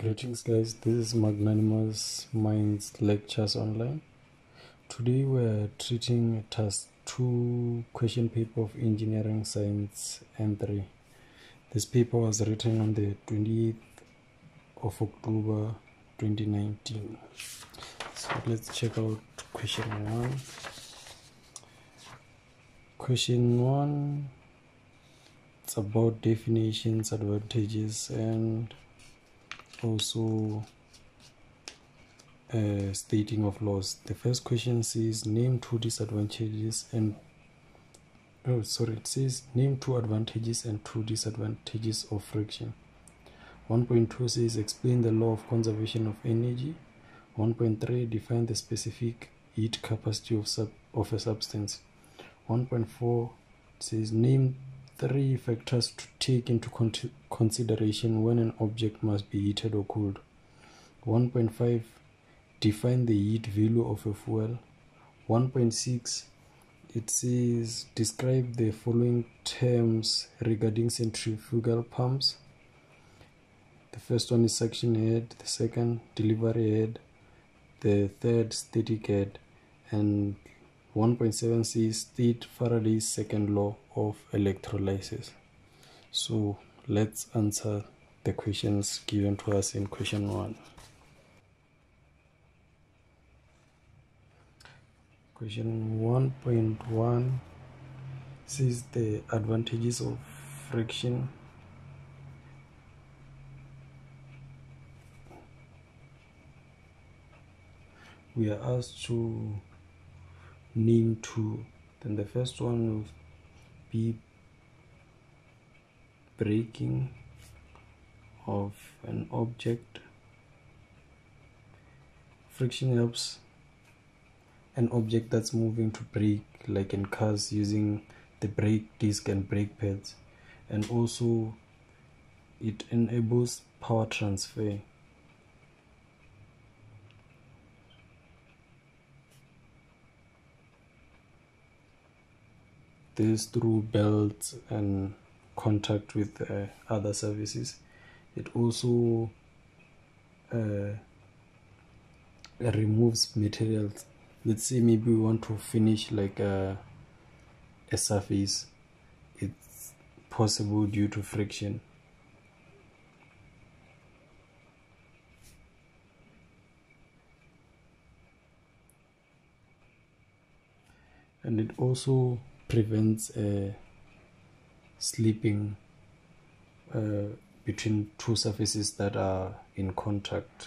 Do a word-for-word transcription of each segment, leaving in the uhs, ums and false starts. Greetings guys, this is Magnanimous Minds Lectures Online. Today we are treating task two, question paper of Engineering Science N three. This paper was written on the twenty-eighth of October twenty nineteen. So let's check out question one. Question one, it's about definitions, advantages, and also uh, stating of laws. The first question says name two disadvantages and oh sorry it says name two advantages and two disadvantages of friction. One point two says explain the law of conservation of energy. One point three define the specific heat capacity of sub of a substance. One point four says name three factors to take into con consideration when an object must be heated or cooled. One point five define the heat value of a fuel. One point six it says describe the following terms regarding centrifugal pumps. The first one is suction head, the second delivery head, the third static head, and one point seven says state Faraday's second law of electrolysis. So let's answer the questions given to us in question one. Question one point one says the advantages of friction. We are asked to name two. Then the first one will be breaking of an object. Friction helps an object that's moving to brake, like in cars using the brake disc and brake pads, and also it enables power transfer. This through belts and contact with uh, other surfaces. It also uh, removes materials. Let's say maybe we want to finish like a, a surface. It's possible due to friction. And it also prevents uh, slipping uh, between two surfaces that are in contact.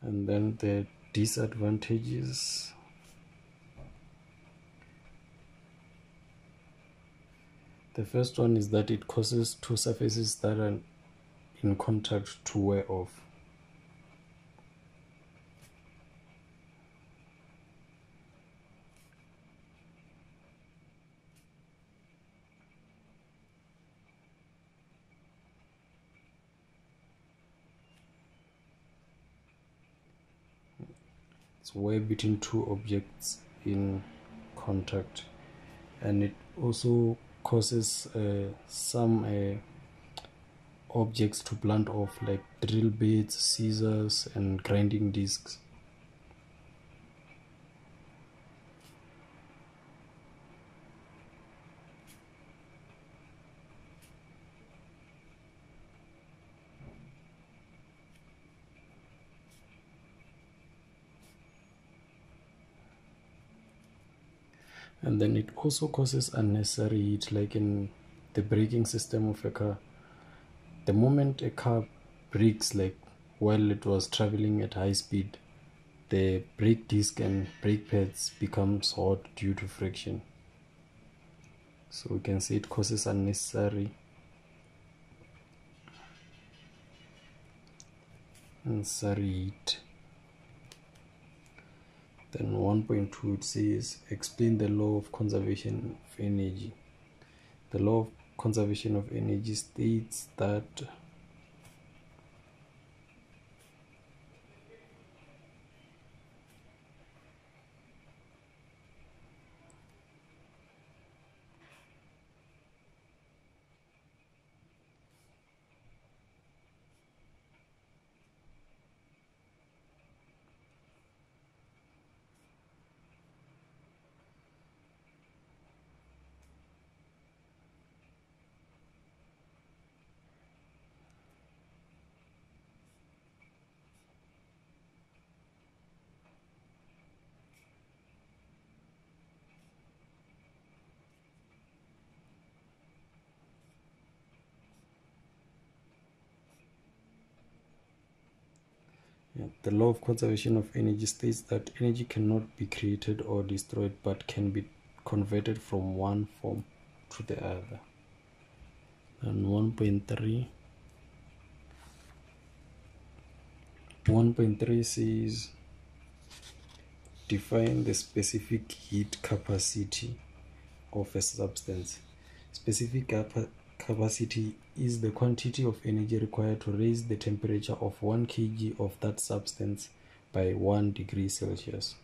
And then the disadvantages. The first one is that it causes two surfaces that are in contact to wear off. Wear between two objects in contact, and it also causes uh, some uh, objects to blunt off, like drill bits, scissors, and grinding discs. And then it also causes unnecessary heat, like in the braking system of a car. The moment a car brakes, like while it was traveling at high speed, the brake disc and brake pads becomes hot due to friction. So we can say it causes unnecessary. unnecessary heat. Then one point two, it says explain the law of conservation of energy. The law of conservation of energy states that The law of conservation of energy states that energy cannot be created or destroyed, but can be converted from one form to the other. And one point three says define the specific heat capacity of a substance. Specific capacity is the quantity of energy required to raise the temperature of one kilogram of that substance by one degree Celsius.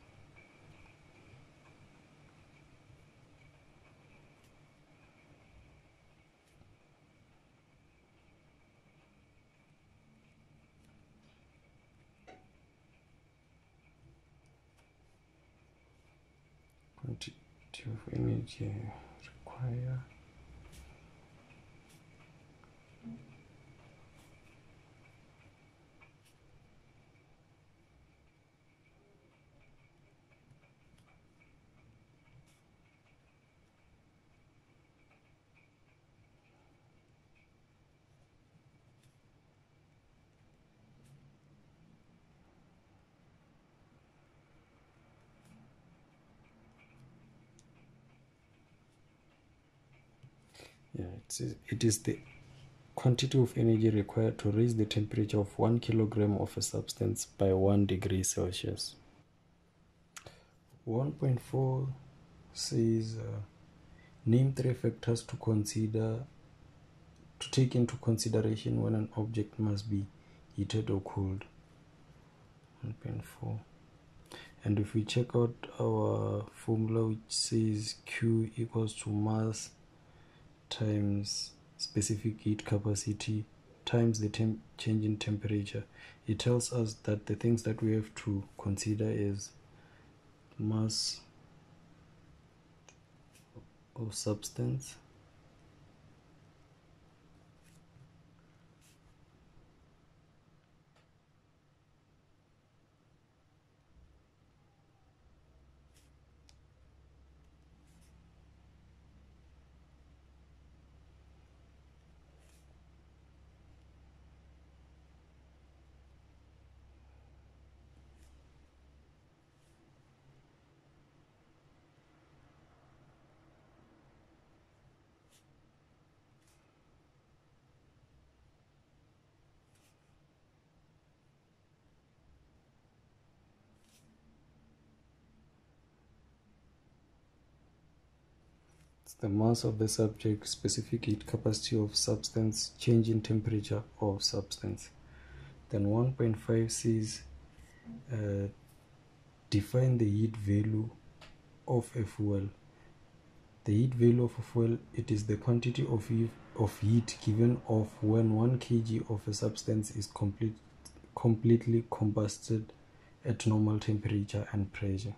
Quantity of energy required Yeah, it says it is the quantity of energy required to raise the temperature of one kilogram of a substance by one degree Celsius. one point four says uh, name three factors to consider to take into consideration when an object must be heated or cooled. one point four. And if we check out our formula, which says Q equals to mass times specific heat capacity times the temp change in temperature, it tells us that the things that we have to consider is mass of substance the mass of the subject, specific heat capacity of substance, change in temperature of substance. Then one point five says uh, define the heat value of a fuel. The heat value of a fuel, it is the quantity of heat, of heat given off when one kilogram of a substance is complete, completely combusted at normal temperature and pressure.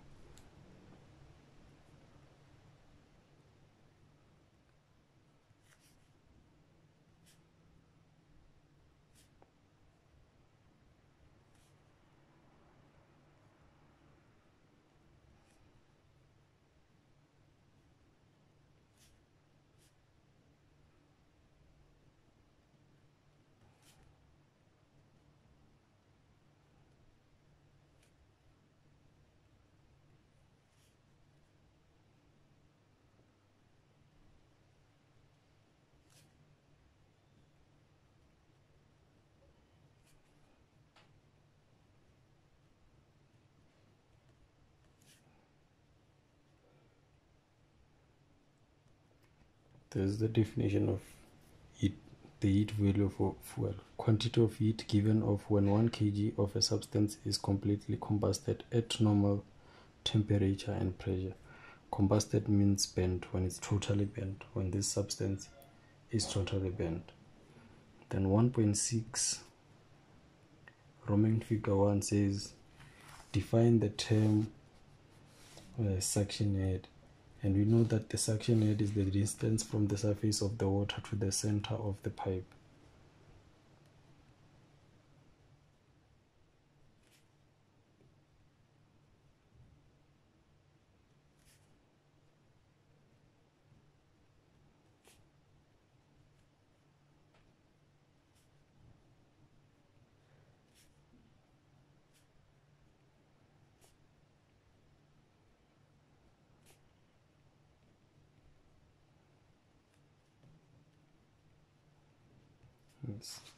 There's the definition of heat, the heat value for fuel. Quantity of heat given off when one kilogram of a substance is completely combusted at normal temperature and pressure. Combusted means burnt, when it's totally burnt, when this substance is totally burnt. Then one point six, Roman figure one says, define the term uh, suction head. And we know that the suction head is the distance from the surface of the water to the center of the pipe.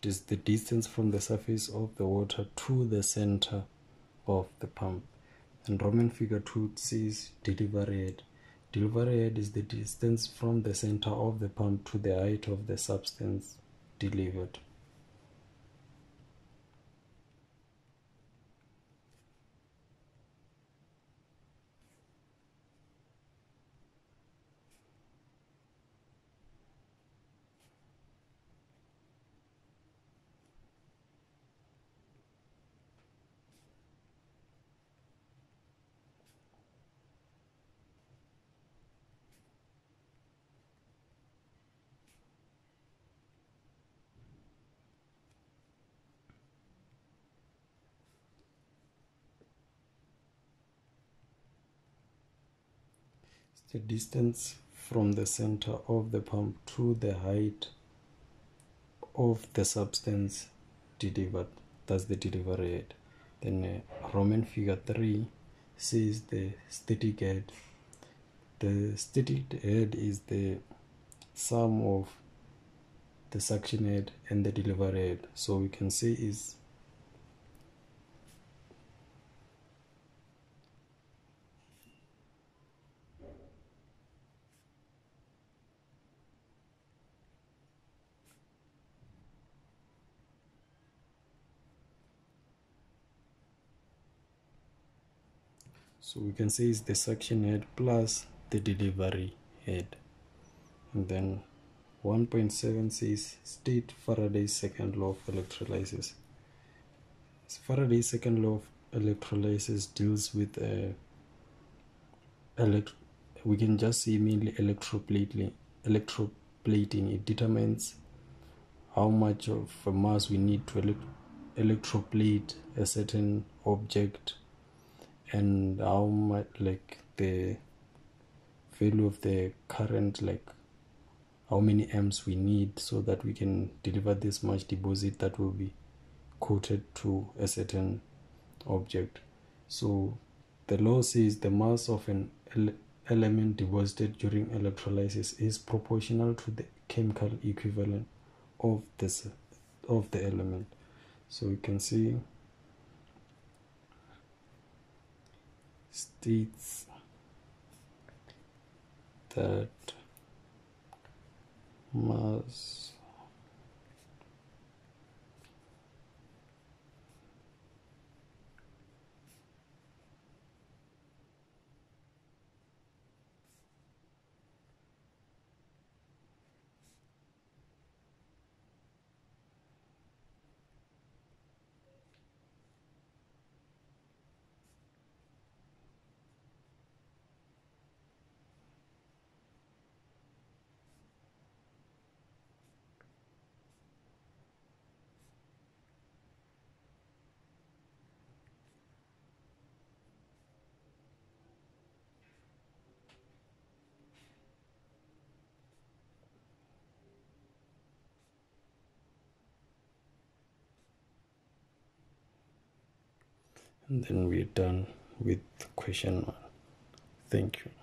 It is the distance from the surface of the water to the center of the pump. And Roman figure two says delivery head. Delivery head is the distance from the center of the pump to the height of the substance delivered. The distance from the center of the pump to the height of the substance delivered. That's the delivery head. Then uh, Roman figure three says the static head. The static head is the sum of the suction head and the delivery head. So we can say is So we can say it's the suction head plus the delivery head. And then one point seven says state Faraday's second law of electrolysis. Faraday's second law of electrolysis deals with uh, elect we can just see mainly electroplating. Electroplating it determines how much of a mass we need to elect electroplate a certain object, and how much like the value of the current, like how many amps we need so that we can deliver this much deposit that will be coated to a certain object. So the law says the mass of an ele element deposited during electrolysis is proportional to the chemical equivalent of this of the element. So we can see states that mass And then we're done with question one. Thank you.